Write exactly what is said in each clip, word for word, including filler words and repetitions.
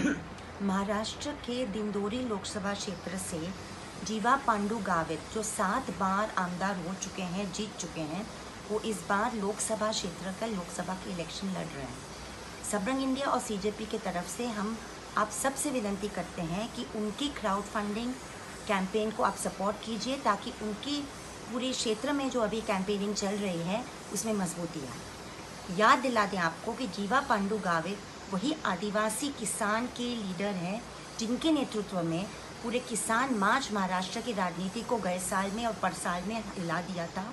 महाराष्ट्र के दिंडोरी लोकसभा क्षेत्र से जीवा पांडू गावित, जो सात बार आमदार हो चुके हैं, जीत चुके हैं, वो इस बार लोकसभा क्षेत्र का लोकसभा के इलेक्शन लड़ रहे हैं। सब्रंग इंडिया और सीजेपी के तरफ से हम आप सबसे विनती करते हैं कि उनकी क्राउड फंडिंग कैंपेन को आप सपोर्ट कीजिए, ताकि उनकी पूरे क्षेत्र में जो अभी कैंपेनिंग चल रही है उसमें मजबूती आए। याद दिला दें आपको कि जीवा पांडू गावित वही आदिवासी किसान के लीडर हैं जिनके नेतृत्व में पूरे किसान मार्च महाराष्ट्र की राजनीति को गए साल में और पर साल में हिला दिया था।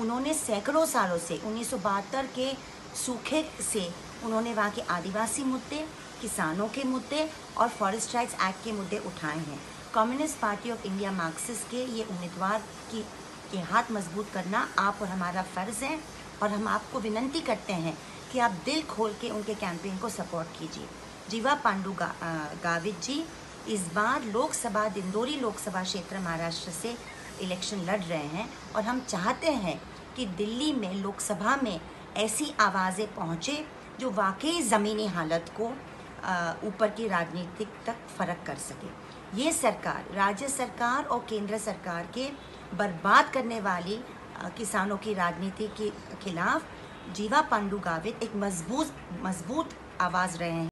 उन्होंने सैकड़ों सालों से उन्नीस सौ बहत्तर के सूखे से उन्होंने वहाँ के आदिवासी मुद्दे, किसानों के मुद्दे और फॉरेस्ट राइट्स एक्ट के मुद्दे उठाए हैं। Communist party of India Marxist के ये उम्मीदवार की के हाथ मजबूत करना आप और हमारा फ़र्ज़ है, और हम आपको विनती करते हैं कि आप दिल खोल के उनके कैंपेन को सपोर्ट कीजिए। जीवा पांडू गा, गावित जी इस बार लोकसभा दिंडोरी लोकसभा क्षेत्र महाराष्ट्र से इलेक्शन लड़ रहे हैं, और हम चाहते हैं कि दिल्ली में लोकसभा में ऐसी आवाज़ें पहुँचे जो वाकई ज़मीनी हालत को ऊपर की राजनीतिक तक फ़र्क कर सके। ये सरकार, राज्य सरकार और केंद्र सरकार के बर्बाद करने वाली किसानों की राजनीति के खिलाफ जीवा पांडू गावित एक मजबूत मजबूत आवाज़ रहे हैं।